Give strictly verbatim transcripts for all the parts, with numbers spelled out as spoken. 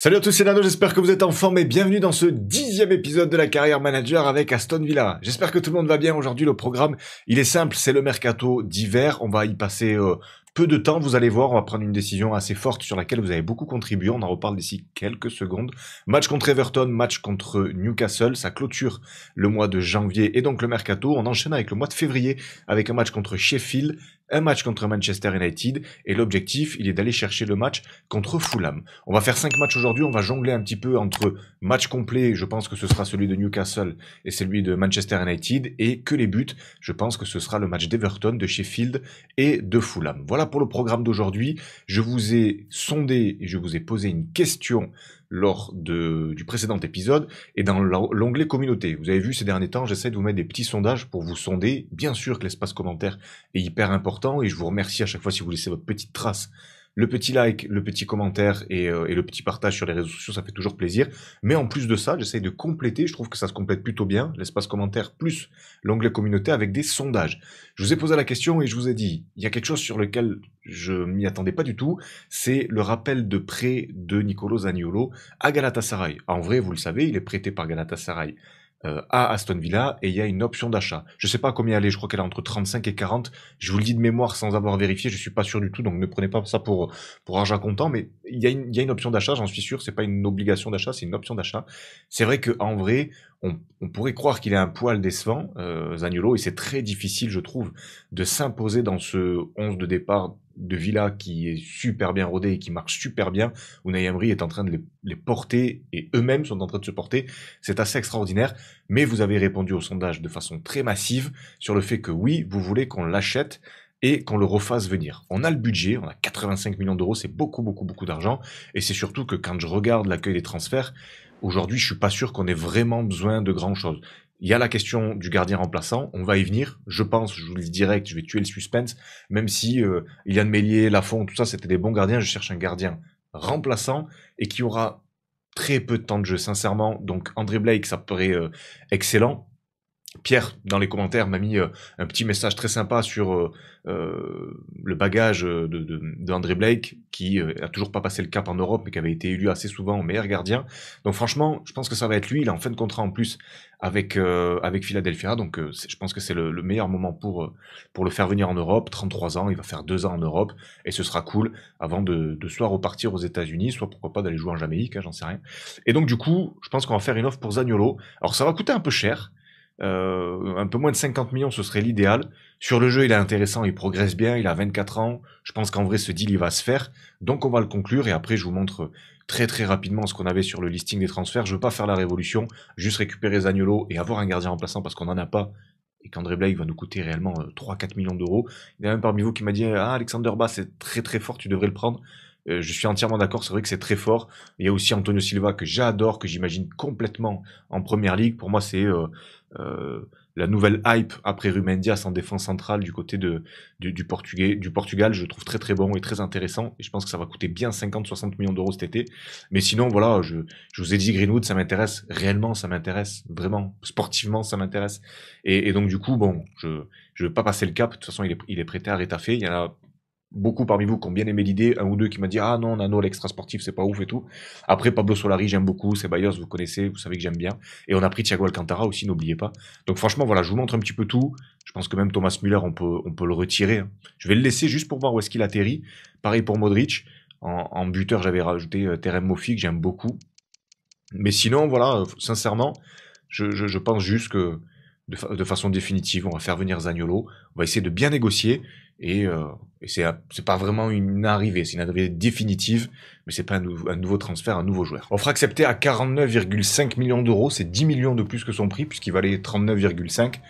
Salut à tous, c'est Nano, j'espère que vous êtes en forme et bienvenue dans ce dixième épisode de la carrière manager avec Aston Villa. J'espère que tout le monde va bien. Aujourd'hui, le programme, il est simple, c'est le mercato d'hiver. On va y passer euh, peu de temps, vous allez voir, on va prendre une décision assez forte sur laquelle vous avez beaucoup contribué. On en reparle d'ici quelques secondes. Match contre Everton, match contre Newcastle, ça clôture le mois de janvier et donc le mercato. On enchaîne avec le mois de février avec un match contre Sheffield, un match contre Manchester United, et l'objectif, il est d'aller chercher le match contre Fulham. On va faire cinq matchs aujourd'hui, on va jongler un petit peu entre match complet, je pense que ce sera celui de Newcastle et celui de Manchester United, et que les buts, je pense que ce sera le match d'Everton, de Sheffield et de Fulham. Voilà pour le programme d'aujourd'hui. Je vous ai sondé et je vous ai posé une question lors de, du précédent épisode et dans l'onglet communauté. Vous avez vu ces derniers temps, j'essaie de vous mettre des petits sondages pour vous sonder. Bien sûr que l'espace commentaire est hyper important et je vous remercie à chaque fois si vous laissez votre petite trace. Le petit like, le petit commentaire et, euh, et le petit partage sur les réseaux sociaux, ça fait toujours plaisir. Mais en plus de ça, j'essaye de compléter, je trouve que ça se complète plutôt bien, l'espace commentaire plus l'onglet communauté avec des sondages. Je vous ai posé la question et je vous ai dit, il y a quelque chose sur lequel je m'y attendais pas du tout, c'est le rappel de prêt de Nicolò Zaniolo à Galatasaray. En vrai, vous le savez, il est prêté par Galatasaray Euh, à Aston Villa et il y a une option d'achat. Je sais pas combien elle est, je crois qu'elle est entre trente-cinq et quarante. Je vous le dis de mémoire sans avoir vérifié, je suis pas sûr du tout, donc ne prenez pas ça pour pour argent comptant, mais il y a une, il y a une option d'achat, j'en suis sûr, c'est pas une obligation d'achat, c'est une option d'achat. C'est vrai que en vrai, on, on pourrait croire qu'il est un poil décevant, euh, Zaniolo, et c'est très difficile, je trouve, de s'imposer dans ce onze de départ de Villa qui est super bien rodé et qui marche super bien. Unai Emery est en train de les, les porter et eux-mêmes sont en train de se porter. C'est assez extraordinaire. Mais vous avez répondu au sondage de façon très massive sur le fait que oui, vous voulez qu'on l'achète et qu'on le refasse venir. On a le budget, on a quatre-vingt-cinq millions d'euros, c'est beaucoup, beaucoup, beaucoup d'argent. Et c'est surtout que quand je regarde l'accueil des transferts, aujourd'hui, je suis pas sûr qu'on ait vraiment besoin de grand-chose. Il y a la question du gardien remplaçant, on va y venir, je pense, je vous le dis direct, je vais tuer le suspense, même si euh, Ilian Mellier, Lafont, tout ça, c'était des bons gardiens, je cherche un gardien remplaçant et qui aura très peu de temps de jeu, sincèrement. Donc André Blake, ça paraît euh, excellent. Pierre, dans les commentaires, m'a mis euh, un petit message très sympa sur euh, euh, le bagage de, de, de André Blake, qui euh, a toujours pas passé le cap en Europe, mais qui avait été élu assez souvent meilleur gardien. Donc franchement, je pense que ça va être lui. Il est en fin de contrat en plus avec euh, avec Philadelphia, donc euh, je pense que c'est le, le meilleur moment pour euh, pour le faire venir en Europe. trente-trois ans, il va faire deux ans en Europe, et ce sera cool avant de, de soit repartir aux États-Unis, soit pourquoi pas d'aller jouer en Jamaïque, hein, j'en sais rien. Et donc du coup, je pense qu'on va faire une offre pour Zaniolo. Alors ça va coûter un peu cher. Euh, un peu moins de cinquante millions, ce serait l'idéal. Sur le jeu, il est intéressant, il progresse bien, il a vingt-quatre ans. Je pense qu'en vrai, ce deal, il va se faire. Donc, on va le conclure et après, je vous montre très très rapidement ce qu'on avait sur le listing des transferts. Je veux pas faire la révolution, juste récupérer Zaniolo et avoir un gardien remplaçant parce qu'on n'en a pas et qu'André Blake va nous coûter réellement trois à quatre millions d'euros. Il y a même parmi vous qui m'a dit « Ah, Alexander Bass, c'est très très fort, tu devrais le prendre ». Je suis entièrement d'accord, c'est vrai que c'est très fort. Il y a aussi Antonio Silva que j'adore, que j'imagine complètement en première ligue. Pour moi, c'est euh, euh, la nouvelle hype après Ruben Dias en défense centrale du côté de, du, du, Portugais, du Portugal. Je le trouve très très bon et très intéressant. Et je pense que ça va coûter bien cinquante à soixante millions d'euros cet été. Mais sinon, voilà, je, je vous ai dit Greenwood, ça m'intéresse. Réellement, ça m'intéresse. Vraiment, sportivement, ça m'intéresse. Et, et donc, du coup, bon, je je veux pas passer le cap. De toute façon, il est, il est prêté à Rétafé. Il y en a beaucoup parmi vous qui ont bien aimé l'idée, un ou deux qui m'a dit « Ah non, Nano, l'extra sportif, c'est pas ouf et tout ». Après, Pablo Solari, j'aime beaucoup, c'est Bayos, vous connaissez, vous savez que j'aime bien. Et on a pris Thiago Alcantara aussi, n'oubliez pas. Donc franchement, voilà, je vous montre un petit peu tout. Je pense que même Thomas Müller, on peut, on peut le retirer. Je vais le laisser juste pour voir où est-ce qu'il atterrit. Pareil pour Modric. En, en buteur, j'avais rajouté Terem Mofi, que j'aime beaucoup. Mais sinon, voilà, sincèrement, je, je, je pense juste que de, fa de façon définitive, on va faire venir Zaniolo. On va essayer de bien négocier. Et, euh, et c'est pas vraiment une arrivée, c'est une arrivée définitive, mais c'est pas un, nou un nouveau transfert, un nouveau joueur. On fera accepter à quarante-neuf virgule cinq millions d'euros, c'est dix millions de plus que son prix, puisqu'il valait trente-neuf virgule cinq.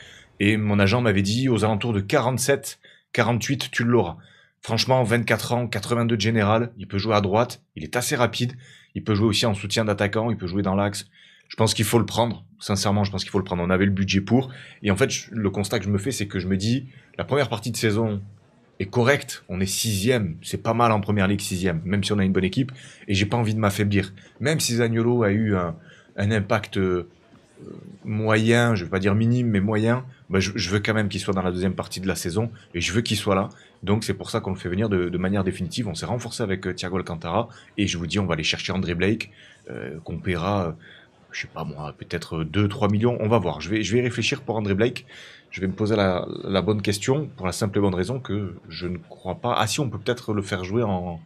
Et mon agent m'avait dit aux alentours de quarante-sept, quarante-huit, tu l'auras. Franchement, vingt-quatre ans, quatre-vingt-deux de général, il peut jouer à droite, il est assez rapide, il peut jouer aussi en soutien d'attaquant, il peut jouer dans l'axe. Je pense qu'il faut le prendre. Sincèrement, je pense qu'il faut le prendre. On avait le budget pour. Et en fait, je, le constat que je me fais, c'est que je me dis, la première partie de saison est correcte. On est sixième. C'est pas mal en première ligue, sixième, même si on a une bonne équipe. Et j'ai pas envie de m'affaiblir. Même si Zaniolo a eu un, un impact euh, moyen, je ne vais pas dire minime, mais moyen, bah je, je veux quand même qu'il soit dans la deuxième partie de la saison, et je veux qu'il soit là. Donc c'est pour ça qu'on le fait venir de, de manière définitive. On s'est renforcé avec euh, Thiago Alcantara, et je vous dis, on va aller chercher André Blake, euh, qu'on paiera, euh, je sais pas moi, peut-être deux trois millions, on va voir. Je vais, je vais y réfléchir pour André Blake, je vais me poser la, la bonne question, pour la simple et bonne raison que je ne crois pas... Ah si, on peut peut-être le faire jouer en...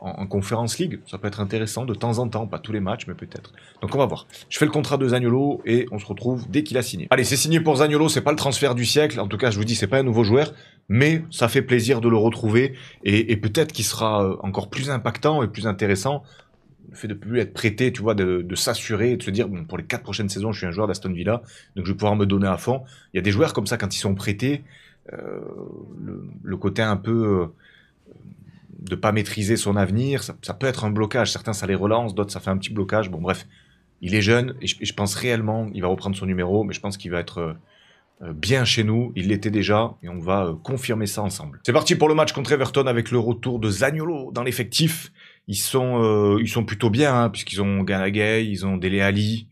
en Conference League, ça peut être intéressant de temps en temps, pas tous les matchs, mais peut-être. Donc on va voir. Je fais le contrat de Zaniolo et on se retrouve dès qu'il a signé. Allez, c'est signé pour Zaniolo, c'est pas le transfert du siècle, en tout cas je vous dis, c'est pas un nouveau joueur, mais ça fait plaisir de le retrouver et, et peut-être qu'il sera encore plus impactant et plus intéressant, le fait de plus être prêté, tu vois, de, de s'assurer et de se dire, bon, pour les quatre prochaines saisons, je suis un joueur d'Aston Villa, donc je vais pouvoir me donner à fond. Il y a des joueurs comme ça, quand ils sont prêtés, euh, le, le côté un peu... Euh, de ne pas maîtriser son avenir, ça, ça peut être un blocage. Certains, ça les relance, d'autres, ça fait un petit blocage. Bon, bref, il est jeune, et je, et je pense réellement, il va reprendre son numéro, mais je pense qu'il va être euh, bien chez nous. Il l'était déjà, et on va euh, confirmer ça ensemble. C'est parti pour le match contre Everton, avec le retour de Zaniolo dans l'effectif. Ils sont, euh, ils sont plutôt bien, hein, puisqu'ils ont Ganagay, ils ont Dele Alli,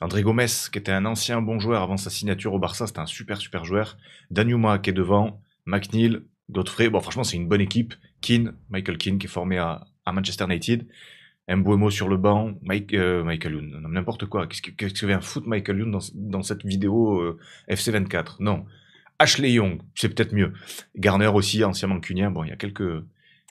André Gomes, qui était un ancien bon joueur avant sa signature au Barça, c'était un super, super joueur. Danjuma, qui est devant, McNeil, Godfrey, bon, franchement, c'est une bonne équipe. Keane, Michael Keane, qui est formé à, à Manchester United. Mbeumo sur le banc. Mike, euh, Michael Youn, n'importe quoi. Qu'est-ce que, qu'est-ce que vient foutre Michael Youn dans, dans cette vidéo euh, F C vingt-quatre? Non. Ashley Young, c'est peut-être mieux. Garner aussi, ancien mancunien. Bon, il y a quelques,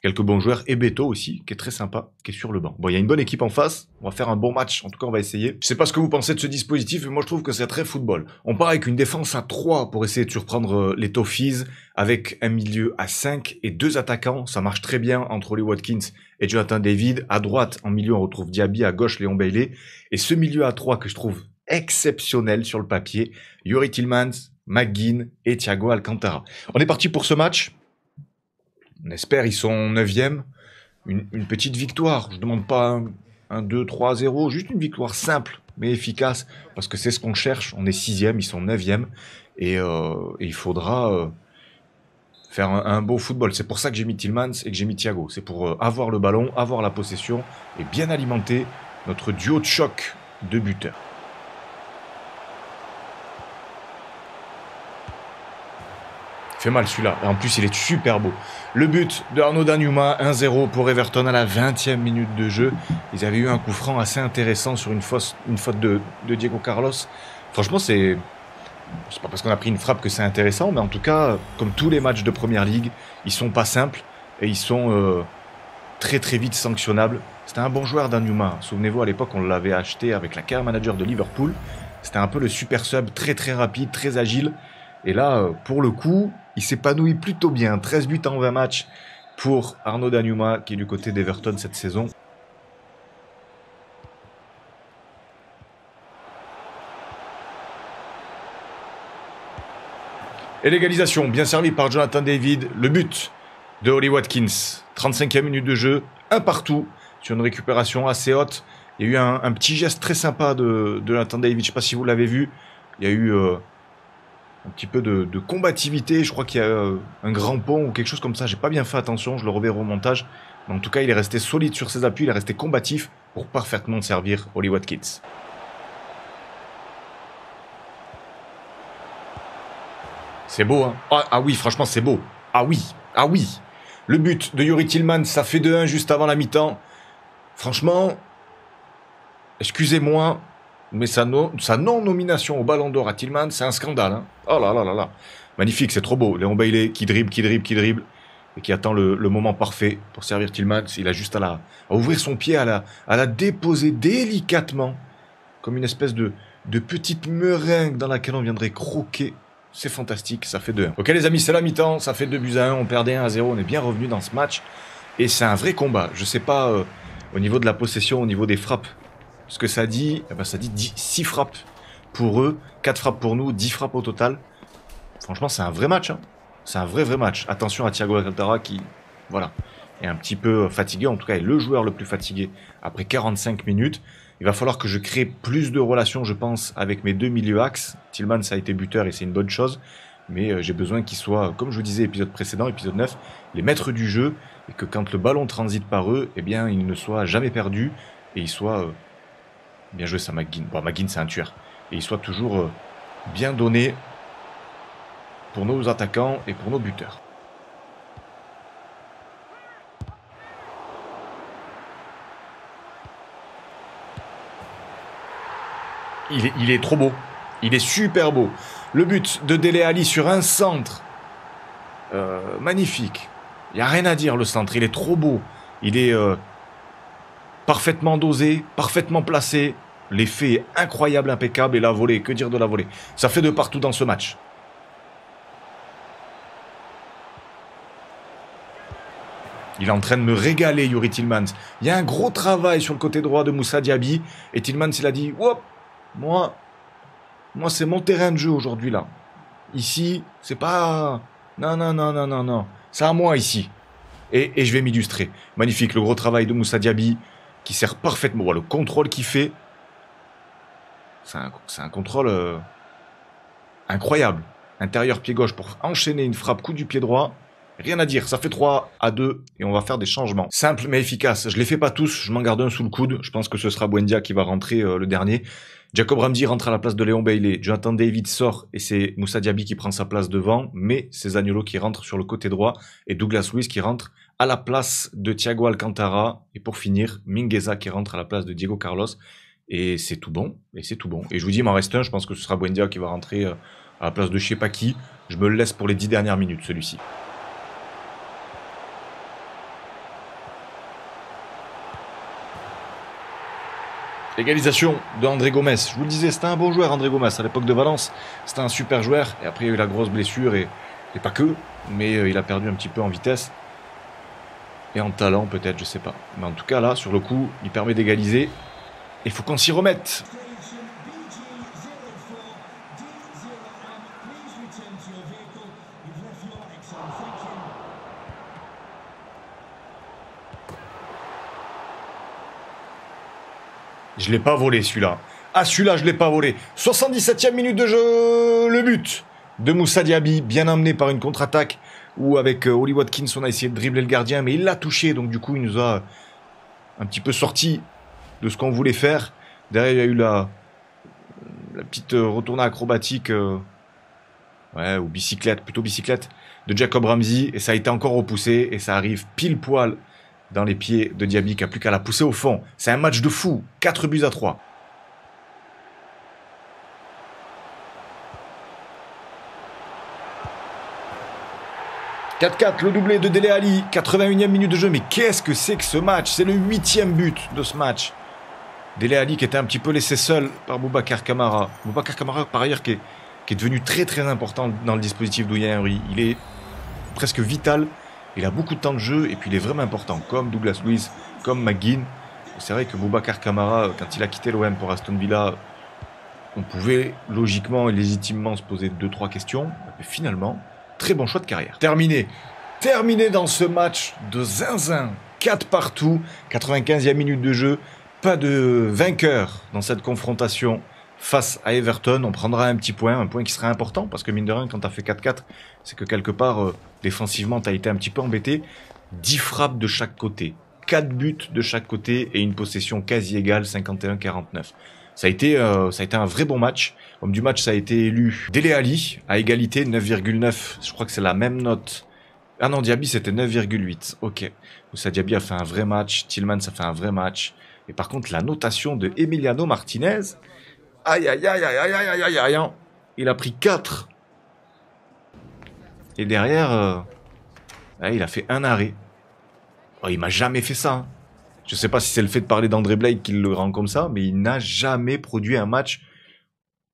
quelques bons joueurs. Et Beto aussi, qui est très sympa, qui est sur le banc. Bon, il y a une bonne équipe en face. On va faire un bon match. En tout cas, on va essayer. Je sais pas ce que vous pensez de ce dispositif, mais moi, je trouve que c'est très football. On part avec une défense à trois pour essayer de surprendre les Toffees, avec un milieu à cinq et deux attaquants. Ça marche très bien entre Ollie Watkins et Jonathan David. À droite, en milieu, on retrouve Diaby. À gauche, Léon Bailey. Et ce milieu à trois que je trouve exceptionnel sur le papier, Yuri Tielemans, McGinn et Thiago Alcantara. On est parti pour ce match. On espère, ils sont neuvième. Une, une petite victoire. Je ne demande pas un deux trois zéro, juste une victoire simple mais efficace, parce que c'est ce qu'on cherche. On est sixième, ils sont neuvième. Et, euh, et il faudra euh, faire un, un beau football. C'est pour ça que j'ai mis Tielemans et que j'ai mis Thiago. C'est pour euh, avoir le ballon, avoir la possession et bien alimenter notre duo de choc de buteurs. Fait mal celui-là, en plus il est super beau. Le but de Arnaut Danjuma, un zéro pour Everton à la vingtième minute de jeu. Ils avaient eu un coup franc assez intéressant sur une, fausse, une faute de, de Diego Carlos. Franchement, c'est pas parce qu'on a pris une frappe que c'est intéressant, mais en tout cas, comme tous les matchs de Première Ligue, ils sont pas simples et ils sont euh, très très vite sanctionnables. C'était un bon joueur Danjuma. Souvenez-vous, à l'époque, on l'avait acheté avec la carrière manager de Liverpool. C'était un peu le super sub, très très rapide, très agile. Et là, pour le coup... il s'épanouit plutôt bien, treize buts en vingt matchs pour Arnaut Danjuma, qui est du côté d'Everton cette saison. Et l'égalisation, bien servie par Jonathan David, le but de Ollie Watkins, trente-cinquième minute de jeu, un partout, sur une récupération assez haute. Il y a eu un, un petit geste très sympa de, de Jonathan David, je ne sais pas si vous l'avez vu, il y a eu... Euh, un petit peu de, de combativité, je crois qu'il y a euh, un grand pont ou quelque chose comme ça, j'ai pas bien fait attention, je le reverrai au montage. Mais en tout cas, il est resté solide sur ses appuis, il est resté combatif pour parfaitement servir Ollie Watkins. C'est beau, hein? Ah, ah oui, franchement, c'est beau. Ah oui, ah oui. Le but de Yuri Tielemans, ça fait deux un juste avant la mi-temps. Franchement, excusez-moi, mais sa, no sa non-nomination au Ballon d'Or à Tielemans, c'est un scandale. Hein. Oh là là là là. Magnifique, c'est trop beau. Léon Bailey qui dribble, qui dribble, qui dribble. Et qui attend le, le moment parfait pour servir Tielemans. Il a juste à, la, à ouvrir son pied, à la, à la déposer délicatement. Comme une espèce de, de petite meringue dans laquelle on viendrait croquer. C'est fantastique, ça fait deux un. Ok les amis, c'est la mi-temps. Ça fait deux buts à un. On perdait un à zéro. On est bien revenu dans ce match. Et c'est un vrai combat. Je sais pas euh, au niveau de la possession, au niveau des frappes. Ce que ça dit, eh ben ça dit six frappes pour eux, quatre frappes pour nous, dix frappes au total. Franchement, c'est un vrai match. Hein. C'est un vrai, vrai match. Attention à Thiago Alcantara qui, voilà, est un petit peu fatigué. En tout cas, est le joueur le plus fatigué après quarante-cinq minutes. Il va falloir que je crée plus de relations, je pense, avec mes deux milieux axes. Tielemans a été buteur et c'est une bonne chose. Mais j'ai besoin qu'ils soient, comme je vous disais, épisode précédent, épisode neuf, les maîtres du jeu. Et que quand le ballon transite par eux, eh bien, ils ne soient jamais perdus et ils soient... Euh, bien joué ça, McGinn. Bon, McGinn, c'est un tueur. et il soit toujours bien donné pour nos attaquants et pour nos buteurs. Il est, il est trop beau. Il est super beau. Le but de Dele Alli sur un centre. Euh, magnifique. Il n'y a rien à dire, le centre. Il est trop beau. Il est euh, parfaitement dosé, parfaitement placé. L'effet est incroyable, impeccable. Et la volée, que dire de la volée? Ça fait de partout dans ce match. Il est en train de me régaler, Yuri Tielemans. Il y a un gros travail sur le côté droit de Moussa Diaby. Et Tielemans, il a dit... Hop, Moi, moi c'est mon terrain de jeu aujourd'hui là. Ici, c'est pas... Non, non, non, non, non, non. C'est à moi ici. Et, et je vais m'illustrer. Magnifique, le gros travail de Moussa Diaby qui sert parfaitement. Voilà, le contrôle qu'il fait. C'est un, c'est un contrôle euh, incroyable. Intérieur pied gauche pour enchaîner une frappe coup du pied droit. Rien à dire, ça fait trois à deux et on va faire des changements. Simple mais efficace. Je ne les fais pas tous, je m'en garde un sous le coude. Je pense que ce sera Buendia qui va rentrer euh, le dernier. Jacob Ramsey rentre à la place de Léon Bailey. Jonathan David sort et c'est Moussa Diaby qui prend sa place devant. Mais c'est Zaniolo qui rentre sur le côté droit et Douglas Luiz qui rentre à la place de Thiago Alcantara. Et pour finir, Mingueza qui rentre à la place de Diego Carlos. Et c'est tout bon, et c'est tout bon. Et je vous dis, il m'en reste un, je pense que ce sera Buendia qui va rentrer euh, à la place de je sais pas qui. Je me le laisse pour les dix dernières minutes, celui-ci. Égalisation de André Gomes. Je vous le disais, c'était un bon joueur, André Gomes. À l'époque de Valence, c'était un super joueur. Et après, il y a eu la grosse blessure, et, et pas que, mais euh, il a perdu un petit peu en vitesse. Et en talent, peut-être, je sais pas. Mais en tout cas, là, sur le coup, il permet d'égaliser. Il faut qu'on s'y remette. Je ne l'ai pas volé celui-là. Ah, celui-là, je ne l'ai pas volé. soixante-dix-septième minute de jeu. Le but de Moussa Diaby, bien emmené par une contre-attaque où avec euh, Ollie Watkins, on a essayé de dribbler le gardien, mais il l'a touché. Donc, du coup, il nous a un petit peu sorti de ce qu'on voulait faire. Derrière, il y a eu la, la petite euh, retournée acrobatique euh, ouais, ou bicyclette, plutôt bicyclette, de Jacob Ramsey. Et ça a été encore repoussé et ça arrive pile poil dans les pieds de Diaby qui n'a plus qu'à la pousser au fond. C'est un match de fou. quatre buts à trois. quatre quatre, le doublé de Dele Alli. quatre-vingt-unième minute de jeu. Mais qu'est-ce que c'est que ce match? C'est le huitième but de ce match. Dele Alli qui était un petit peu laissé seul par Boubacar Kamara. Boubacar Kamara, par ailleurs, qui est, qui est devenu très très important dans le dispositif d'Unai Emery. Il est presque vital. Il a beaucoup de temps de jeu et puis il est vraiment important, comme Douglas Luiz, comme McGinn. C'est vrai que Boubacar Kamara, quand il a quitté l'O M pour Aston Villa, on pouvait logiquement et légitimement se poser deux trois questions. Mais finalement, très bon choix de carrière. Terminé. Terminé dans ce match de zinzin. quatre partout, quatre-vingt-quinzième minute de jeu. Pas de vainqueur dans cette confrontation face à Everton. On prendra un petit point, un point qui sera important, parce que mine de rien, quand tu as fait quatre quatre, c'est que quelque part... Euh, défensivement, tu as été un petit peu embêté. dix frappes de chaque côté. quatre buts de chaque côté et une possession quasi égale, cinquante et un à quarante-neuf. Ça a été, euh, ça a été un vrai bon match. Homme du match, ça a été élu Dele Alli à égalité, neuf virgule neuf. Je crois que c'est la même note. Ah non, Diaby, c'était neuf virgule huit. Ok. Moussa Diaby a fait un vrai match. Tielemans a fait un vrai match. Et par contre, la notation de Emiliano Martinez, aïe, aïe, aïe, aïe, aïe, aïe, aïe, aïe, aïe. Il a pris quatre. Et derrière, euh, ouais, il a fait un arrêt. Oh, il m'a jamais fait ça. Hein. Je ne sais pas si c'est le fait de parler d'André Blake qui le rend comme ça, mais il n'a jamais produit un match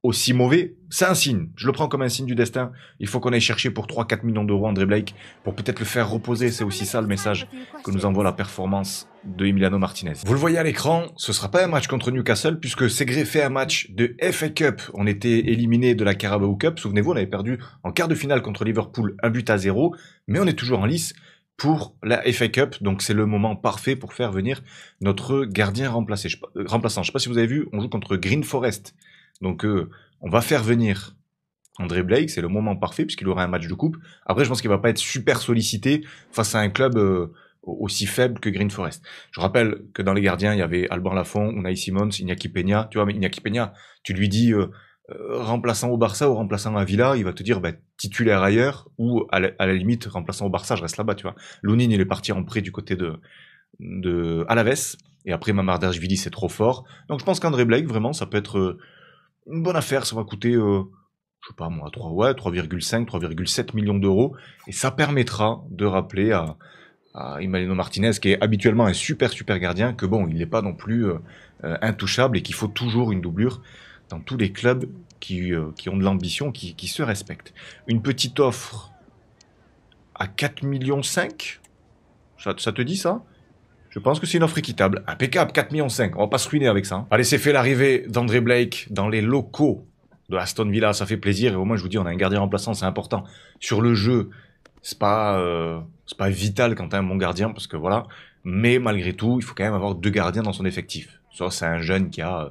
aussi mauvais. C'est un signe. Je le prends comme un signe du destin. Il faut qu'on aille chercher pour trois quatre millions d'euros André Blake pour peut-être le faire reposer. C'est aussi ça le message que nous envoie la performance de Emiliano Martinez. Vous le voyez à l'écran, ce ne sera pas un match contre Newcastle puisque c'est greffé un match de F A Cup. On était éliminé de la Carabao Cup. Souvenez-vous, on avait perdu en quart de finale contre Liverpool un but à zéro, mais on est toujours en lice pour la F A Cup, donc c'est le moment parfait pour faire venir notre gardien remplacé, je, euh, remplaçant. Je ne sais pas si vous avez vu, on joue contre Green Forest. Donc, euh, on va faire venir André Blake. C'est le moment parfait puisqu'il aura un match de coupe. Après, je pense qu'il ne va pas être super sollicité face à un club euh, aussi faible que Green Forest. Je rappelle que dans les gardiens, il y avait Alban Lafont, Unai Simons, Iñaki Peña. Tu vois, mais Iñaki Peña, tu lui dis euh, euh, remplaçant au Barça ou remplaçant à Villa, il va te dire bah, titulaire ailleurs, ou à la, à la limite remplaçant au Barça, je reste là-bas, tu vois. Lounine, il est parti en prêt du côté de, de Alaves, et après Mamardashvili, c'est trop fort. Donc je pense qu'André Blake, vraiment, ça peut être euh, une bonne affaire, ça va coûter... Euh, je sais pas moi, trois virgule cinq, trois virgule sept millions d'euros, et ça permettra de rappeler à, à Emiliano Martinez, qui est habituellement un super super gardien, que bon, il n'est pas non plus euh, intouchable, et qu'il faut toujours une doublure dans tous les clubs qui, euh, qui ont de l'ambition, qui, qui se respectent. Une petite offre à quatre virgule cinq millions, ça, ça te dit ça? Je pense que c'est une offre équitable, impeccable, quatre virgule cinq millions, on va pas se ruiner avec ça. Hein. Allez, c'est fait l'arrivée d'André Blake dans les locaux de Aston Villa, ça fait plaisir, et au moins je vous dis, on a un gardien remplaçant, c'est important. Sur le jeu, c'est pas, euh, c'est pas vital quand t'as un bon gardien, parce que voilà, mais malgré tout, il faut quand même avoir deux gardiens dans son effectif. Soit c'est un jeune qui a euh,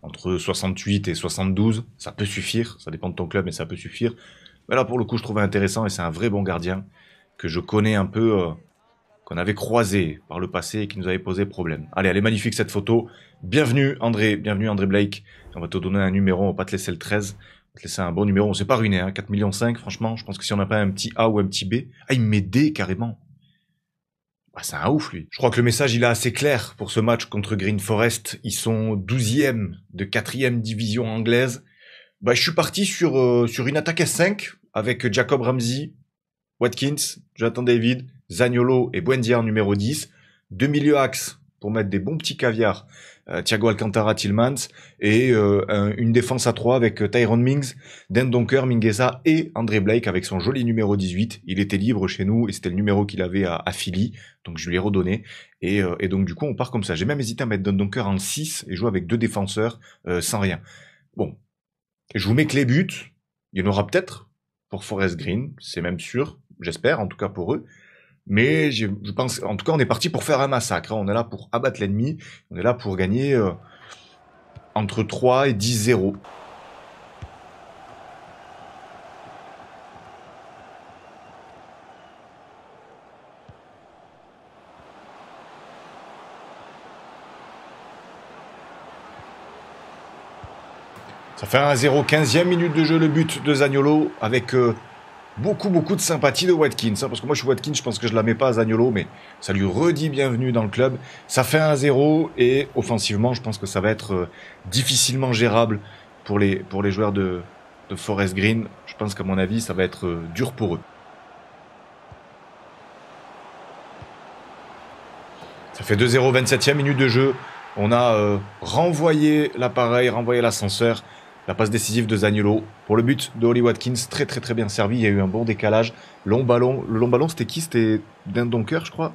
entre soixante-huit et soixante-douze, ça peut suffire, ça dépend de ton club, mais ça peut suffire. Mais là, pour le coup, je trouvais intéressant, et c'est un vrai bon gardien, que je connais un peu, euh, qu'on avait croisé par le passé, et qui nous avait posé problème. Allez, elle est magnifique cette photo, bienvenue André, bienvenue André Blake. On va te donner un numéro, on va pas te laisser le treize, on va te laisser un bon numéro, on s'est pas ruiné, hein, quatre virgule cinq millions, franchement, je pense que si on n'a pas un petit A ou un petit B, ah il met D carrément, bah, c'est un ouf lui. Je crois que le message il est assez clair pour ce match contre Green Forest, ils sont douzième de quatrième division anglaise, bah, je suis parti sur, euh, sur une attaque à cinq, avec Jacob Ramsey, Watkins, Jonathan David, Zaniolo et Buendia en numéro dix, deux milieux axes pour mettre des bons petits caviars, euh, Thiago Alcantara, Tielemans, et euh, un, une défense à trois avec euh, Tyrone Mings, Dan Donker, Mingueza et André Blake avec son joli numéro dix-huit. Il était libre chez nous et c'était le numéro qu'il avait à, à Philly, donc je lui ai redonné. Et, euh, et donc du coup, on part comme ça. J'ai même hésité à mettre Dan Donker en six et jouer avec deux défenseurs euh, sans rien. Bon, je vous mets que les buts, il y en aura peut-être pour Forest Green, c'est même sûr, j'espère, en tout cas pour eux. Mais je pense, en tout cas, on est parti pour faire un massacre. On est là pour abattre l'ennemi. On est là pour gagner euh, entre trois et dix zéro. Ça fait un à zéro, quinzième minute de jeu, le but de Zaniolo avec... Euh, Beaucoup, beaucoup de sympathie de Watkins, hein, parce que moi je suis Watkins, je pense que je la mets pas à Zaniolo, mais ça lui redit bienvenue dans le club. Ça fait un à zéro, et offensivement, je pense que ça va être euh, difficilement gérable pour les, pour les joueurs de, de Forest Green. Je pense qu'à mon avis, ça va être euh, dur pour eux. Ça fait deux zéro, vingt-septième minute de jeu. On a euh, renvoyé l'appareil, renvoyé l'ascenseur. La passe décisive de Zaniolo pour le but de Ollie Watkins, très très très bien servi, il y a eu un bon décalage, long ballon, le long ballon c'était qui? C'était Dan Donker je crois,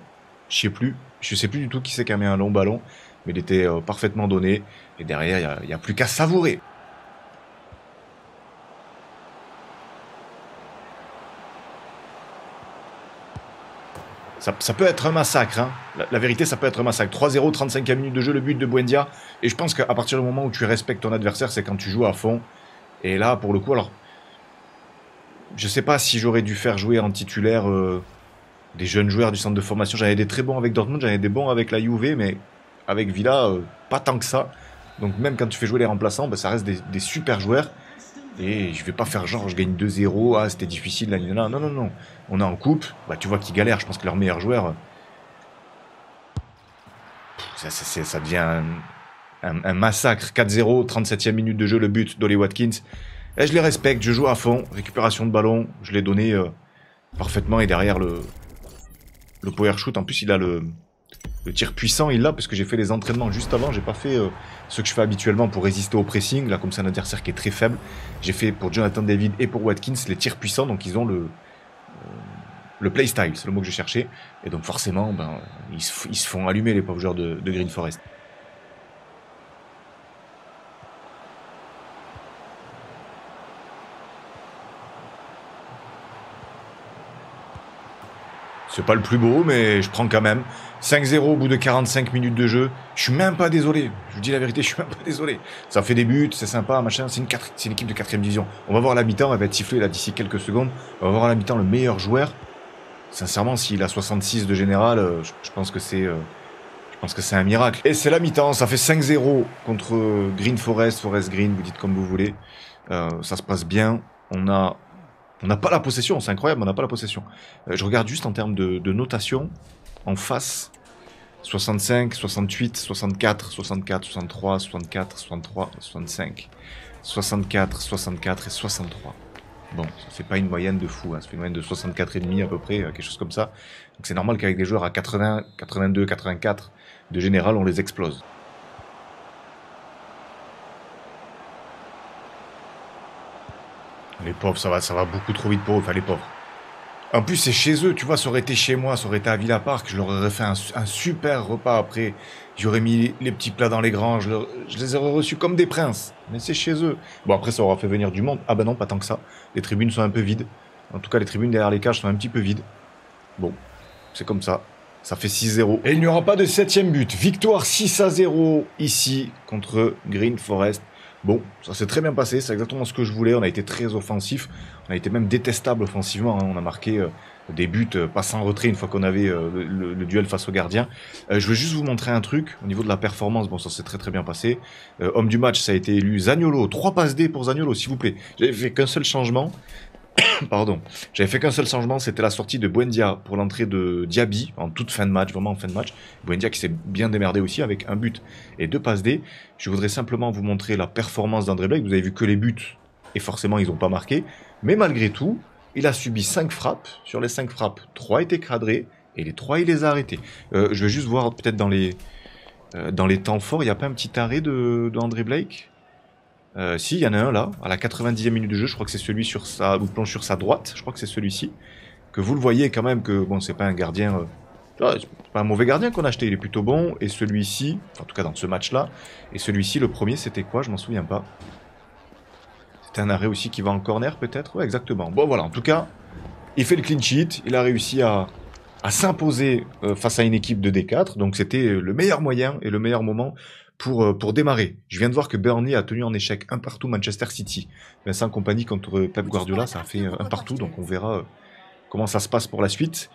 je sais plus, je sais plus du tout qui c'est qui a mis un long ballon, mais il était euh, parfaitement donné, et derrière il n'y a, a plus qu'à savourer. Ça, ça peut être un massacre, hein. La, la vérité, ça peut être un massacre. trois zéro, trente-cinquième minute de jeu, le but de Buendia. Et je pense qu'à partir du moment où tu respectes ton adversaire, c'est quand tu joues à fond. Et là, pour le coup, alors... Je sais pas si j'aurais dû faire jouer en titulaire euh, des jeunes joueurs du centre de formation. J'en ai des très bons avec Dortmund, j'en ai des bons avec la Juve, mais avec Villa, euh, pas tant que ça. Donc même quand tu fais jouer les remplaçants, bah, ça reste des, des super joueurs. Et je vais pas faire genre, je gagne deux zéro, ah c'était difficile, là, là, non, non, non. On est en coupe, bah tu vois qu'ils galèrent, je pense que leur meilleur joueur... Ça, ça, ça devient un, un, un massacre. quatre zéro, trente-septième minute de jeu, le but d'Ollie Watkins. Et je les respecte, je joue à fond, récupération de ballon, je l'ai donné euh, parfaitement, et derrière le, le power shoot, en plus il a le... Le tir puissant, il l'a, parce que j'ai fait les entraînements juste avant. J'ai pas fait euh, ce que je fais habituellement pour résister au pressing. Là, comme c'est un adversaire qui est très faible, j'ai fait pour Jonathan David et pour Watkins les tirs puissants. Donc, ils ont le, euh, le playstyle, c'est le mot que je cherchais. Et donc, forcément, ben, ils, se, ils se font allumer, les pauvres joueurs de, de Green Forest. C'est pas le plus beau, mais je prends quand même. cinq zéro au bout de quarante-cinq minutes de jeu. Je suis même pas désolé. Je vous dis la vérité, je suis même pas désolé. Ça fait des buts, c'est sympa, machin. C'est une, une équipe de quatrième division. On va voir à la mi-temps, elle va être sifflée là d'ici quelques secondes. On va voir à la mi-temps le meilleur joueur. Sincèrement, s'il a soixante-six de général, je, je pense que c'est euh, un miracle. Et c'est la mi-temps, ça fait cinq zéro contre Green Forest, Forest Green, vous dites comme vous voulez. euh, ça se passe bien, on a... On n'a pas la possession, c'est incroyable, on n'a pas la possession. Euh, je regarde juste en termes de, de notation, en face, soixante-cinq, soixante-huit, soixante-quatre, soixante-quatre, soixante-trois, soixante-quatre, soixante-trois, soixante-cinq, soixante-quatre, soixante-quatre et soixante-trois. Bon, ça fait pas une moyenne de fou, hein. Ça fait une moyenne de soixante-quatre virgule cinq à peu près, euh, quelque chose comme ça. Donc c'est normal qu'avec des joueurs à quatre-vingts, quatre-vingt-deux, quatre-vingt-quatre, de général, on les explose. Les pauvres, ça va, ça va beaucoup trop vite pour eux, enfin les pauvres. En plus, c'est chez eux, tu vois, ça aurait été chez moi, ça aurait été à Villa Park, je leur aurais fait un, un super repas après, j'aurais mis les petits plats dans les granges, je, leur, je les aurais reçus comme des princes, mais c'est chez eux. Bon, après, ça aura fait venir du monde, ah ben non, pas tant que ça, les tribunes sont un peu vides, en tout cas, les tribunes derrière les cages sont un petit peu vides. Bon, c'est comme ça, ça fait six zéro. Et il n'y aura pas de septième but, victoire six à zéro ici contre Green Forest. Bon, ça s'est très bien passé, c'est exactement ce que je voulais, on a été très offensif, on a été même détestable offensivement, hein. On a marqué euh, des buts euh, pas sans retrait une fois qu'on avait euh, le, le duel face au gardien. Euh, je veux juste vous montrer un truc, au niveau de la performance, bon ça s'est très très bien passé. Euh, homme du match, ça a été élu Zaniolo, trois passes D pour Zaniolo s'il vous plaît. J'avais fait qu'un seul changement, pardon, j'avais fait qu'un seul changement, c'était la sortie de Buendia pour l'entrée de Diaby, en toute fin de match, vraiment en fin de match. Buendia qui s'est bien démerdé aussi avec un but et deux passes D. Je voudrais simplement vous montrer la performance d'André Blake. Vous avez vu que les buts, et forcément ils n'ont pas marqué. Mais malgré tout, il a subi cinq frappes. Sur les cinq frappes, trois étaient cadrées et les trois il les a arrêtées. Euh, je vais juste voir peut-être dans les, euh, dans les temps forts, il n'y a pas un petit arrêt de, de André Blake ? Euh, si, il y en a un là, à la quatre-vingt-dixième minute de jeu, je crois que c'est celui sur sa, ou plonge sur sa droite, je crois que c'est celui-ci, que vous le voyez quand même que, bon, c'est pas un gardien, euh, c'est pas un mauvais gardien qu'on a acheté, il est plutôt bon, et celui-ci, enfin, en tout cas dans ce match-là, et celui-ci, le premier, c'était quoi, je m'en souviens pas. C'était un arrêt aussi qui va en corner, peut-être, ouais, exactement. Bon, voilà, en tout cas, il fait le clean sheet, il a réussi à... à s'imposer euh, face à une équipe de D quatre, donc c'était le meilleur moyen et le meilleur moment pour, euh, pour démarrer. Je viens de voir que Burnley a tenu en échec un partout Manchester City. Vincent Kompany contre Pep Guardiola, ça a fait un partout, donc on verra euh, comment ça se passe pour la suite.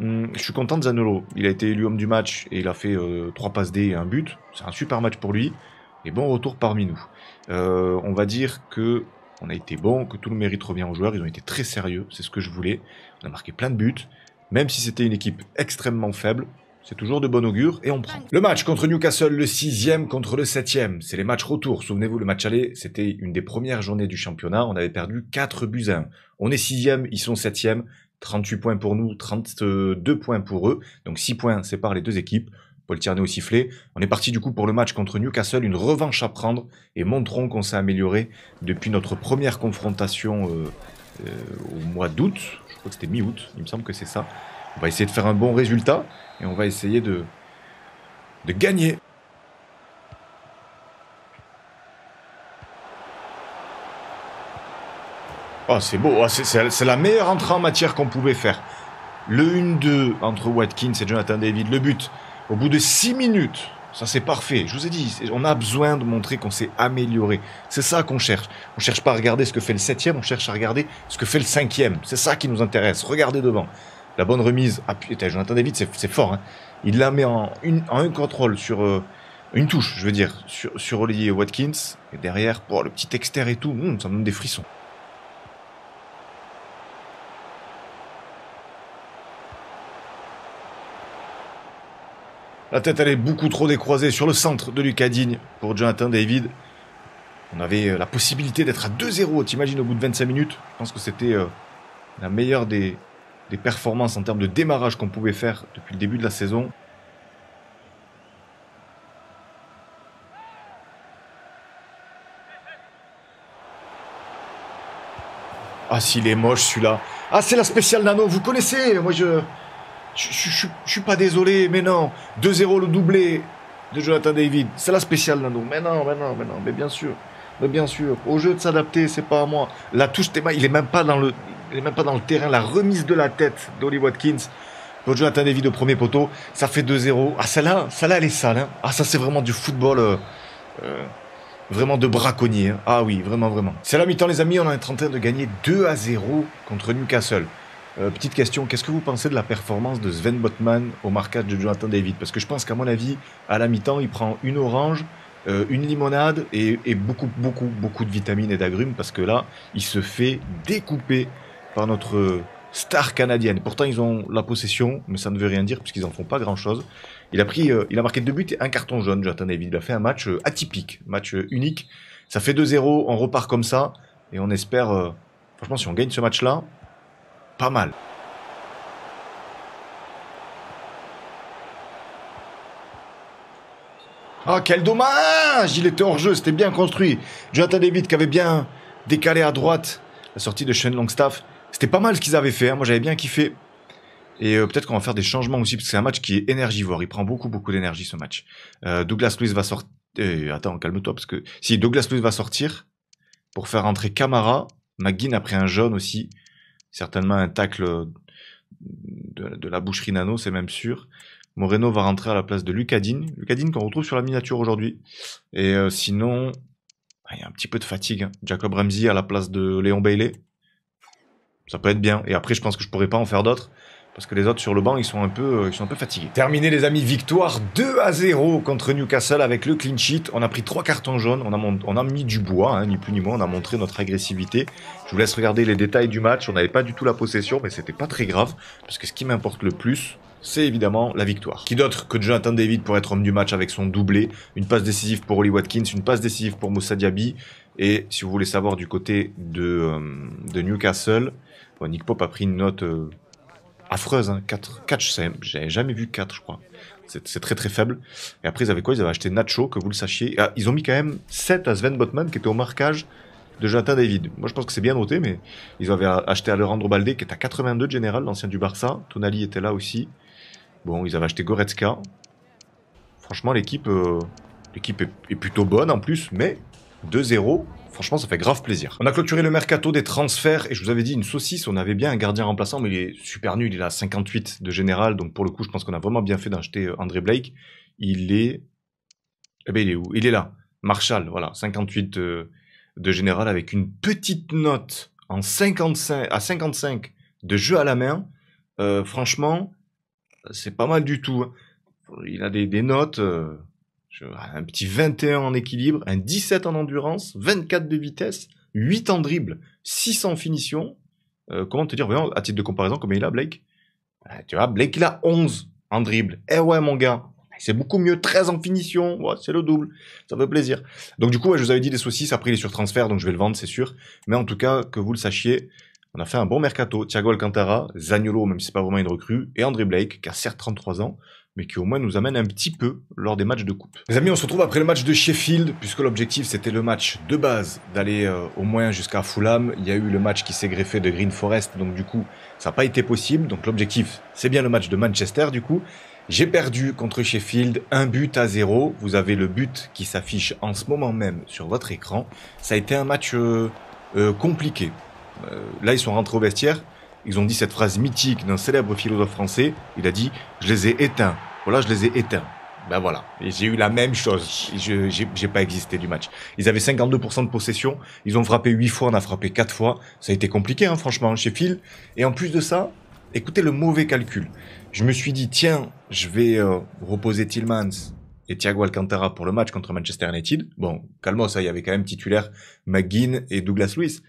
Hum, je suis content de Zaniolo, il a été élu homme du match et il a fait euh, trois passes D et un but. C'est un super match pour lui, et bon retour parmi nous. Euh, on va dire que on a été bon, que tout le mérite revient aux joueurs, ils ont été très sérieux, c'est ce que je voulais. On a marqué plein de buts. Même si c'était une équipe extrêmement faible, c'est toujours de bon augure et on prend. Le match contre Newcastle, le sixième contre le septième, c'est les matchs retour. Souvenez-vous, le match aller, c'était une des premières journées du championnat. On avait perdu quatre buts à un. On est sixième, ils sont septième. trente-huit points pour nous, trente-deux points pour eux. Donc six points séparent les deux équipes. Paul Tierney au sifflet. On est parti du coup pour le match contre Newcastle, une revanche à prendre. Et montrons qu'on s'est amélioré depuis notre première confrontation euh, euh, au mois d'août. Que c'était mi-août, il me semble que c'est ça. On va essayer de faire un bon résultat et on va essayer de, de gagner. Oh, c'est beau, oh, c'est la meilleure entrée en matière qu'on pouvait faire. Le un deux entre Watkins et Jonathan David, le but au bout de six minutes. Ça, c'est parfait. Je vous ai dit, on a besoin de montrer qu'on s'est amélioré. C'est ça qu'on cherche. On ne cherche pas à regarder ce que fait le septième, on cherche à regarder ce que fait le cinquième. C'est ça qui nous intéresse. Regardez devant. La bonne remise. Appuyez. Jonathan David, c'est fort. Hein. Il la met en, une, en un contrôle sur... Euh, une touche, je veux dire, sur, sur Ollie Watkins. Et derrière, pour le petit extérieur et tout, hum, ça me donne des frissons. La tête, elle est beaucoup trop décroisée sur le centre de Lucas Digne pour Jonathan David. On avait la possibilité d'être à deux zéro, t'imagines, au bout de vingt-cinq minutes. Je pense que c'était euh, la meilleure des, des performances en termes de démarrage qu'on pouvait faire depuis le début de la saison. Ah, s'il est moche, celui-là. Ah, c'est la spéciale Nano, vous connaissez, moi je... Je, je, je, je suis pas désolé, mais non. deux zéro le doublé de Jonathan David. C'est la spéciale, Nando. Mais non, mais non, mais non, mais bien sûr. Mais bien sûr. Au jeu de s'adapter, c'est pas à moi. La touche, il est même pas dans le, il est même pas dans le terrain. La remise de la tête d'Ollie Watkins pour Jonathan David au premier poteau. Ça fait deux zéro. Ah, celle-là, celle-là, elle est sale. Hein. Ah, ça, c'est vraiment du football... Euh, euh, vraiment de braconnier. Hein. Ah oui, vraiment, vraiment. C'est la mi-temps, les amis. On est en train de gagner deux à zéro contre Newcastle. Euh, petite question, qu'est-ce que vous pensez de la performance de Sven Botman au marquage de Jonathan David? Parce que je pense qu'à mon avis, à la mi-temps, il prend une orange euh, une limonade et, et beaucoup, beaucoup, beaucoup de vitamines et d'agrumes, parce que là, il se fait découper par notre star canadienne. Pourtant, ils ont la possession, mais ça ne veut rien dire, puisqu'ils n'en font pas grand-chose. Il a pris, euh, il a marqué deux buts et un carton jaune, Jonathan David. Il a fait un match euh, atypique, match euh, unique. Ça fait deux zéro, on repart comme ça, et on espère, euh, franchement, si on gagne ce match-là, pas mal. Ah, quel dommage! Il était hors jeu, c'était bien construit. Jonathan David qui avait bien décalé à droite la sortie de Shane Longstaff. C'était pas mal ce qu'ils avaient fait, hein. Moi j'avais bien kiffé. Et euh, peut-être qu'on va faire des changements aussi, parce que c'est un match qui est énergivore. Il prend beaucoup, beaucoup d'énergie ce match. Euh, Douglas Luiz va sortir. Euh, attends, calme-toi, parce que si Douglas Luiz va sortir pour faire entrer Kamara, McGinn a pris un jaune aussi. Certainement un tacle de, de la boucherie Nano, c'est même sûr. Moreno va rentrer à la place de Lucas Digne. Lucas Digne qu'on retrouve sur la miniature aujourd'hui. Et euh, sinon, il y a un petit peu de fatigue, hein. Jacob Ramsey à la place de Léon Bailey. Ça peut être bien. Et après, je pense que je pourrais pas en faire d'autres, parce que les autres sur le banc, ils sont un peu, euh, ils sont un peu fatigués. Terminé les amis, victoire deux à zéro contre Newcastle avec le clean sheet. On a pris trois cartons jaunes. On a, on a mis du bois, hein, ni plus ni moins. On a montré notre agressivité. Je vous laisse regarder les détails du match. On n'avait pas du tout la possession, mais c'était pas très grave, parce que ce qui m'importe le plus, c'est évidemment la victoire. Qui d'autre que Jonathan David pour être homme du match avec son doublé, une passe décisive pour Ollie Watkins, une passe décisive pour Moussa Diaby. Et si vous voulez savoir du côté de, euh, de Newcastle, bon, Nick Pope a pris une note euh, affreuse, hein, quatre, quatre, je sais, j'avais jamais vu quatre je crois. C'est très très faible. Et après ils avaient quoi? Ils avaient acheté Nacho, que vous le sachiez. Ah, ils ont mis quand même sept à Sven Botman qui était au marquage de Jonathan David. Moi je pense que c'est bien noté, mais ils avaient acheté Alejandro Balde qui est à quatre-vingt-deux de général, l'ancien du Barça. Tonali était là aussi. Bon, ils avaient acheté Goretzka. Franchement, l'équipe euh, l'équipe est, est plutôt bonne en plus, mais deux zéro, franchement, ça fait grave plaisir. On a clôturé le mercato des transferts, et je vous avais dit une saucisse, on avait bien un gardien remplaçant, mais il est super nul, il a cinquante-huit de général, donc pour le coup, je pense qu'on a vraiment bien fait d'acheter André Blake. Il est... Eh ben, il est où? Il est là, Marshall, voilà, cinquante-huit euh, de général, avec une petite note en cinquante-cinq, à cinquante-cinq de jeu à la main. Euh, franchement... C'est pas mal du tout. Il a des, des notes, euh, un petit vingt et un en équilibre, un dix-sept en endurance, vingt-quatre de vitesse, huit en dribble, six en finition. Euh, comment te dire, voyons, à titre de comparaison, combien il a, Blake? euh, Tu vois, Blake, il a onze en dribble. Eh ouais, mon gars, c'est beaucoup mieux, treize en finition, ouais, c'est le double, ça fait plaisir. Donc du coup, ouais, je vous avais dit les saucisses, après il est sur transfert, donc je vais le vendre, c'est sûr. Mais en tout cas, que vous le sachiez, on a fait un bon mercato. Thiago Alcantara, Zaniolo, même si c'est pas vraiment une recrue, et André Blake, qui a certes trente-trois ans, mais qui au moins nous amène un petit peu lors des matchs de coupe. Les amis, on se retrouve après le match de Sheffield, puisque l'objectif c'était le match de base, d'aller euh, au moins jusqu'à Fulham. Il y a eu le match qui s'est greffé de Green Forest, donc du coup, ça n'a pas été possible. Donc l'objectif, c'est bien le match de Manchester, du coup. J'ai perdu contre Sheffield, un but à zéro. Vous avez le but qui s'affiche en ce moment même sur votre écran. Ça a été un match euh, euh, compliqué. Là, ils sont rentrés au vestiaire, ils ont dit cette phrase mythique d'un célèbre philosophe français, il a dit « je les ai éteints ». Voilà, je les ai éteints. Ben voilà, j'ai eu la même chose, j'ai pas existé du match. Ils avaient cinquante-deux pour cent de possession, ils ont frappé huit fois, on a frappé quatre fois, ça a été compliqué, hein, franchement, chez Phil. Et en plus de ça, écoutez le mauvais calcul. Je me suis dit « tiens, je vais euh, reposer Tielemans ». Et Thiago Alcantara pour le match contre Manchester United. Bon, calmos, ça, il y avait quand même titulaire McGinn et Douglas Luiz.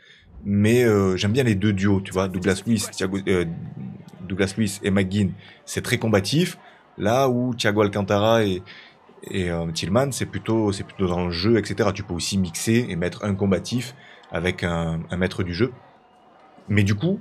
Mais euh, j'aime bien les deux duos, tu vois, Douglas Luiz, Thiago, euh, Douglas Luiz et McGinn, c'est très combatif. Là où Thiago Alcantara et, et euh, Tielemans, c'est plutôt, c'est plutôt dans le jeu, et cetera. Tu peux aussi mixer et mettre un combatif avec un, un maître du jeu. Mais du coup,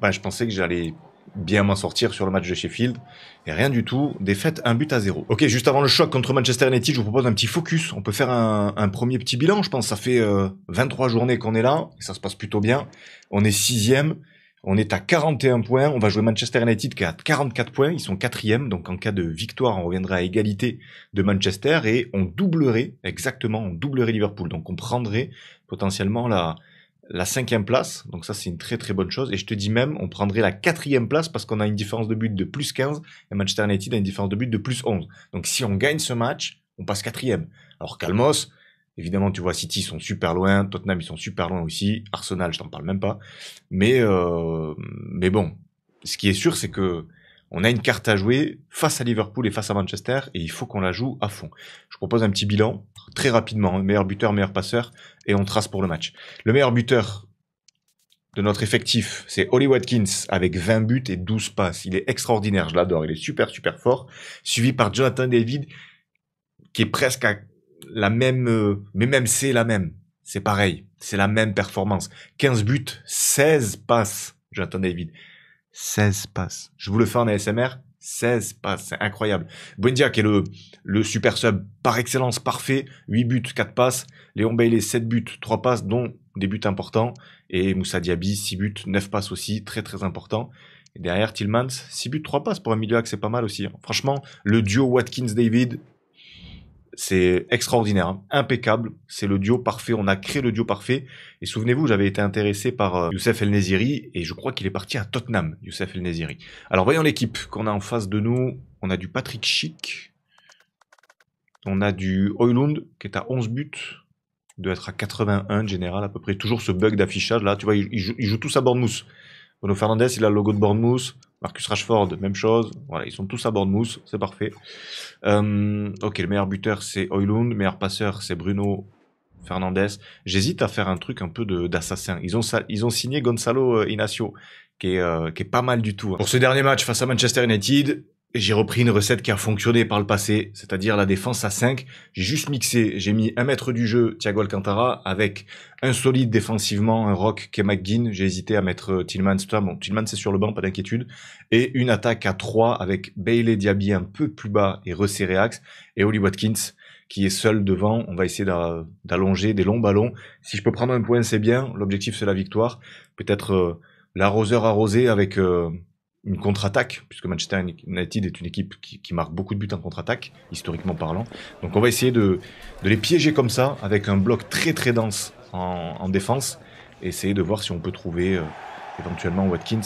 bah, je pensais que j'allais bien m'en sortir sur le match de Sheffield. Et rien du tout, défaite, un but à zéro. Ok, juste avant le choc contre Manchester United, je vous propose un petit focus. On peut faire un, un premier petit bilan, je pense. Ça fait euh, vingt-trois journées qu'on est là, et ça se passe plutôt bien. On est sixième, on est à quarante et un points. On va jouer Manchester United qui est à quarante-quatre points. Ils sont quatrième, donc en cas de victoire, on reviendra à égalité de Manchester. Et on doublerait, exactement, on doublerait Liverpool. Donc on prendrait potentiellement la... la cinquième place, donc ça c'est une très très bonne chose, et je te dis même, on prendrait la quatrième place parce qu'on a une différence de but de plus quinze, et Manchester United a une différence de but de plus onze. Donc si on gagne ce match, on passe quatrième. Alors calmos, évidemment tu vois City ils sont super loin, Tottenham ils sont super loin aussi, Arsenal je t'en parle même pas, mais, euh, mais bon, ce qui est sûr c'est que on a une carte à jouer face à Liverpool et face à Manchester, et il faut qu'on la joue à fond. Je propose un petit bilan, très rapidement, hein, meilleur buteur, meilleur passeur, et on trace pour le match. Le meilleur buteur de notre effectif, c'est Ollie Watkins, avec vingt buts et douze passes. Il est extraordinaire, je l'adore, il est super, super fort, suivi par Jonathan David, qui est presque à la même... Euh, mais même c'est la même, c'est pareil, c'est la même performance. quinze buts, seize passes, Jonathan David. seize passes. Je vous le fais en A S M R, seize passes, c'est incroyable. Buendia qui est le, le super sub par excellence, parfait, huit buts, quatre passes. Léon Bailey, sept buts, trois passes, dont des buts importants. Et Moussa Diaby, six buts, neuf passes aussi, très très important. Et derrière, Tielemans, six buts, trois passes pour un milieu axe, c'est pas mal aussi. Franchement, le duo Watkins-David, c'est extraordinaire, hein, impeccable, c'est le duo parfait, on a créé le duo parfait. Et souvenez-vous, j'avais été intéressé par euh, Youssef El Neziri, et je crois qu'il est parti à Tottenham, Youssef El Neziri. Alors voyons l'équipe qu'on a en face de nous, on a du Patrick Schick, on a du Højlund qui est à onze buts, il doit être à quatre-vingt-un de général à peu près, toujours ce bug d'affichage là, tu vois, ils, ils, jouent, ils jouent tous à Bournemouth. Bruno Fernandes, il a le logo de Bournemouth. Marcus Rashford, même chose. Voilà, ils sont tous à Bournemouth, c'est parfait. Euh, ok, le meilleur buteur, c'est Højlund. Le meilleur passeur, c'est Bruno Fernandes. J'hésite à faire un truc un peu d'assassin. Ils ont, ils ont signé Gonzalo Inacio, qui est, euh, qui est pas mal du tout. Pour ce dernier match face à Manchester United, j'ai repris une recette qui a fonctionné par le passé, c'est-à-dire la défense à cinq. J'ai juste mixé, j'ai mis un maître du jeu, Thiago Alcantara, avec un solide défensivement, un rock qui est McGinn. J'ai hésité à mettre Tielemans, bon, Tielemans c'est sur le banc, pas d'inquiétude. Et une attaque à trois avec Bailey, Diaby un peu plus bas et resserré axe, et Ollie Watkins qui est seul devant. On va essayer d'allonger des longs ballons. Si je peux prendre un point, c'est bien. L'objectif, c'est la victoire. Peut-être euh, l'arroseur arrosé avec... Euh, une contre-attaque, puisque Manchester United est une équipe qui, qui marque beaucoup de buts en contre-attaque, historiquement parlant. Donc on va essayer de, de les piéger comme ça, avec un bloc très très dense en, en défense, et essayer de voir si on peut trouver euh, éventuellement Watkins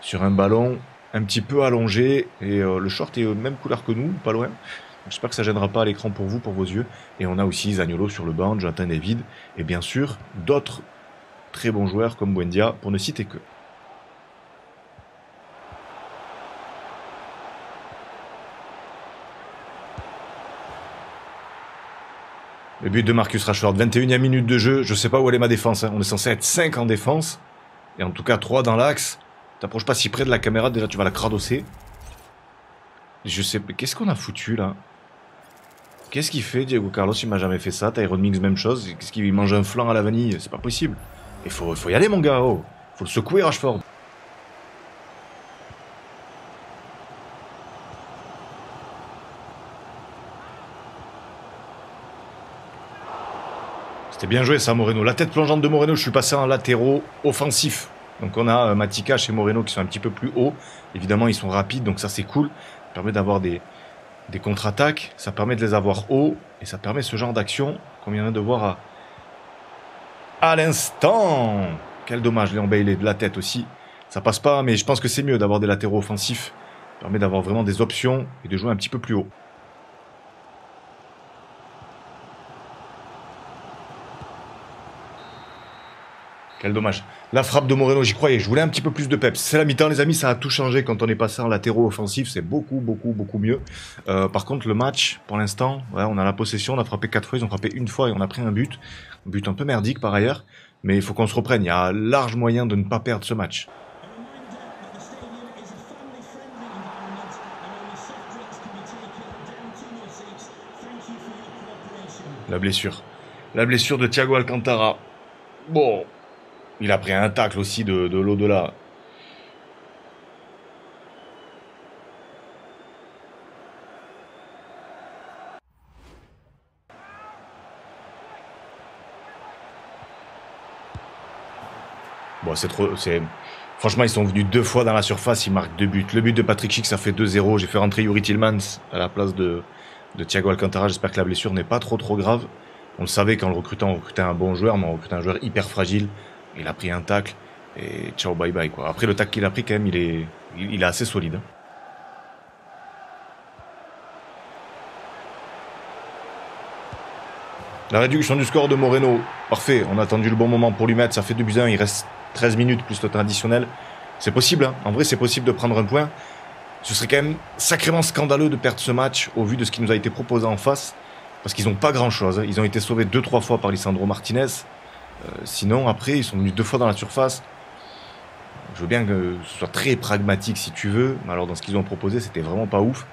sur un ballon un petit peu allongé, et euh, le short est même couleur que nous, pas loin. J'espère que ça gênera pas à l'écran pour vous, pour vos yeux. Et on a aussi Zaniolo sur le banc, Jonathan David, et bien sûr d'autres très bons joueurs comme Buendia, pour ne citer que. Le but de Marcus Rashford, vingt-et-unième minute de jeu, je sais pas où elle est ma défense, hein. On est censé être cinq en défense, et en tout cas trois dans l'axe. T'approches pas si près de la caméra, déjà tu vas la cradosser. Je sais pas, qu'est-ce qu'on a foutu là? Qu'est-ce qu'il fait Diego Carlos? Il m'a jamais fait ça, Tyrone Mings même chose, qu'est-ce qu'il mange un flan à la vanille? C'est pas possible. Il faut, faut y aller mon gars, oh. Faut le secouer Rashford. C'est bien joué ça Moreno, la tête plongeante de Moreno, je suis passé en latéraux offensif. Donc on a euh, Matika et Moreno qui sont un petit peu plus hauts, évidemment ils sont rapides donc ça c'est cool. Ça permet d'avoir des, des contre-attaques, ça permet de les avoir hauts et ça permet ce genre d'action qu'on vient de voir à, à l'instant. Quel dommage, Léon Bailey de la tête aussi, ça passe pas mais je pense que c'est mieux d'avoir des latéraux offensifs. Ça permet d'avoir vraiment des options et de jouer un petit peu plus haut. Quel dommage. La frappe de Moreno, j'y croyais. Je voulais un petit peu plus de peps. C'est la mi-temps, les amis. Ça a tout changé quand on est passé en latéraux offensif. C'est beaucoup, beaucoup, beaucoup mieux. Euh, par contre, le match, pour l'instant, ouais, on a la possession. On a frappé quatre fois. Ils ont frappé une fois et on a pris un but. Un but un peu merdique, par ailleurs. Mais il faut qu'on se reprenne. Il y a un large moyen de ne pas perdre ce match. La blessure. La blessure de Thiago Alcantara. Bon... Il a pris un tacle aussi de, de l'au-delà. Bon, c'est trop... Franchement, ils sont venus deux fois dans la surface, ils marquent deux buts. Le but de Patrick Schick, ça fait deux zéro. J'ai fait rentrer Yuri Tielemans à la place de, de Thiago Alcantara. J'espère que la blessure n'est pas trop trop grave. On le savait qu'en le recrutant, on recrutait un bon joueur, mais on recrutait un joueur hyper fragile. Il a pris un tacle et ciao bye bye quoi. Après le tacle qu'il a pris quand même il est, il, il est assez solide. Hein. La réduction du score de Moreno, parfait, on a attendu le bon moment pour lui mettre, ça fait deux buts à un, il reste treize minutes plus le temps additionnel. C'est possible, hein. En vrai c'est possible de prendre un point. Ce serait quand même sacrément scandaleux de perdre ce match au vu de ce qui nous a été proposé en face, parce qu'ils n'ont pas grand-chose. Ils ont été sauvés deux, trois fois par Lisandro Martinez. Euh, sinon, après, ils sont venus deux fois dans la surface. Je veux bien que ce soit très pragmatique si tu veux, mais alors dans ce qu'ils ont proposé, c'était vraiment pas ouf.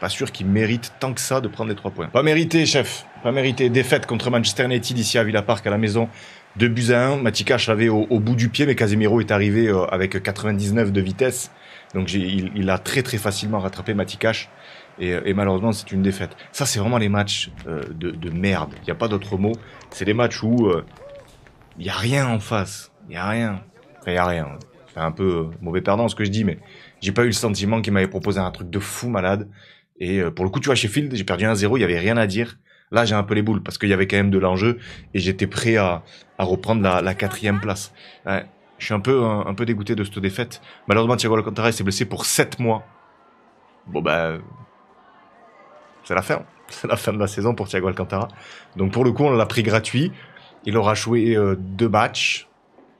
Pas sûr qu'ils méritent tant que ça de prendre les trois points. Pas mérité, chef. Pas mérité. Défaite contre Manchester United ici à Villa Park à la maison. deux buts à un. Matikash l'avait au, au bout du pied, mais Casemiro est arrivé euh, avec quatre-vingt-dix-neuf de vitesse. Donc il, il a très très facilement rattrapé Matikash. Et, et malheureusement, c'est une défaite. Ça, c'est vraiment les matchs euh, de, de merde. Il n'y a pas d'autre mot. C'est les matchs où il euh, n'y a rien en face. Il n'y a rien. Enfin, il n'y a rien. C'est un peu euh, mauvais perdant ce que je dis, mais j'ai pas eu le sentiment qu'il m'avait proposé un truc de fou malade. Et pour le coup, tu vois, Sheffield, j'ai perdu un zéro, il n'y avait rien à dire. Là, j'ai un peu les boules, parce qu'il y avait quand même de l'enjeu, et j'étais prêt à, à reprendre la, la quatrième place. Ouais, je suis un peu, un, un peu dégoûté de cette défaite. Malheureusement, Thiago Alcantara s'est blessé pour sept mois. Bon, ben... c'est la fin. C'est la fin de la saison pour Thiago Alcantara. Donc, pour le coup, on l'a pris gratuit. Il aura joué euh, deux matchs,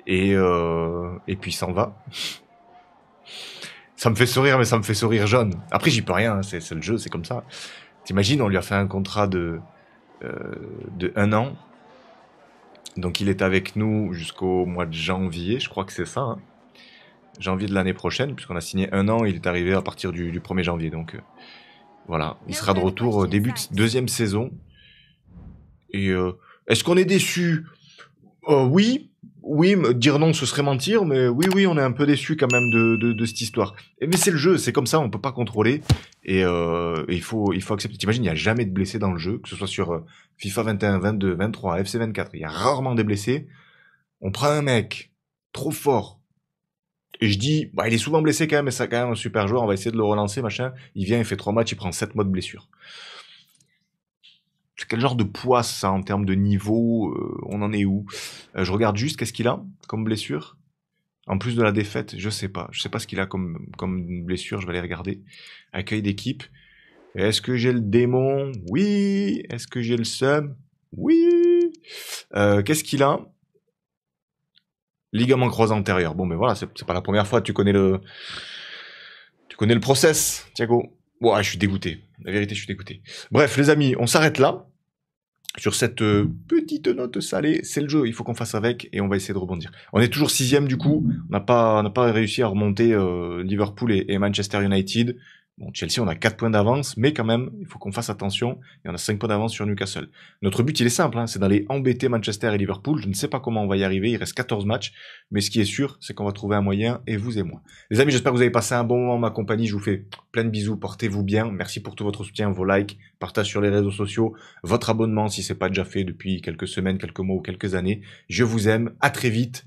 et, euh, et puis il s'en va. Ça me fait sourire, mais ça me fait sourire jaune. Après, j'y peux rien, hein. C'est le jeu, c'est comme ça. T'imagines, on lui a fait un contrat de, euh, de un an. Donc, il est avec nous jusqu'au mois de janvier, je crois que c'est ça. Hein. Janvier de l'année prochaine, puisqu'on a signé un an, il est arrivé à partir du, du premier janvier. Donc, euh, voilà. Il sera de retour début de deuxième saison. Et euh, est-ce qu'on est déçu? euh, Oui. Oui, dire non, ce serait mentir, mais oui, oui, on est un peu déçu quand même de, de, de cette histoire. Mais c'est le jeu, c'est comme ça, on peut pas contrôler, et, euh, et il faut, il faut accepter. T'imagines, il n'y a jamais de blessés dans le jeu, que ce soit sur FIFA vingt et un, vingt-deux, vingt-trois, F C vingt-quatre, il y a rarement des blessés. On prend un mec trop fort, et je dis, bah, il est souvent blessé quand même, mais c'est quand même un super joueur, on va essayer de le relancer, machin. Il vient, il fait trois matchs, il prend sept mois de blessure. Quel genre de poids ça en termes de niveau? euh, On en est où? euh, Je regarde juste qu'est-ce qu'il a comme blessure. En plus de la défaite, je sais pas. Je sais pas ce qu'il a comme, comme blessure, je vais aller regarder. Accueil d'équipe. Est-ce que j'ai le démon? Oui. Est-ce que j'ai le seum? Oui. euh, Qu'est-ce qu'il a? Ligament croisé antérieur. Bon, mais voilà, c'est pas la première fois. Tu connais le, tu connais le process, Thiago. Wow, je suis dégoûté. La vérité, je suis dégoûté. Bref, les amis, on s'arrête là. Sur cette petite note salée, c'est le jeu. Il faut qu'on fasse avec et on va essayer de rebondir. On est toujours sixième du coup. On n'a pas, on n'a pas réussi à remonter euh, Liverpool et, et Manchester United. Bon, Chelsea, on a quatre points d'avance, mais quand même, il faut qu'on fasse attention. Et on a cinq points d'avance sur Newcastle. Notre but, il est simple, hein, c'est d'aller embêter Manchester et Liverpool. Je ne sais pas comment on va y arriver, il reste quatorze matchs. Mais ce qui est sûr, c'est qu'on va trouver un moyen, et vous et moi. Les amis, j'espère que vous avez passé un bon moment en ma compagnie. Je vous fais plein de bisous, portez-vous bien. Merci pour tout votre soutien, vos likes, partage sur les réseaux sociaux, votre abonnement si ce n'est pas déjà fait depuis quelques semaines, quelques mois ou quelques années. Je vous aime, à très vite.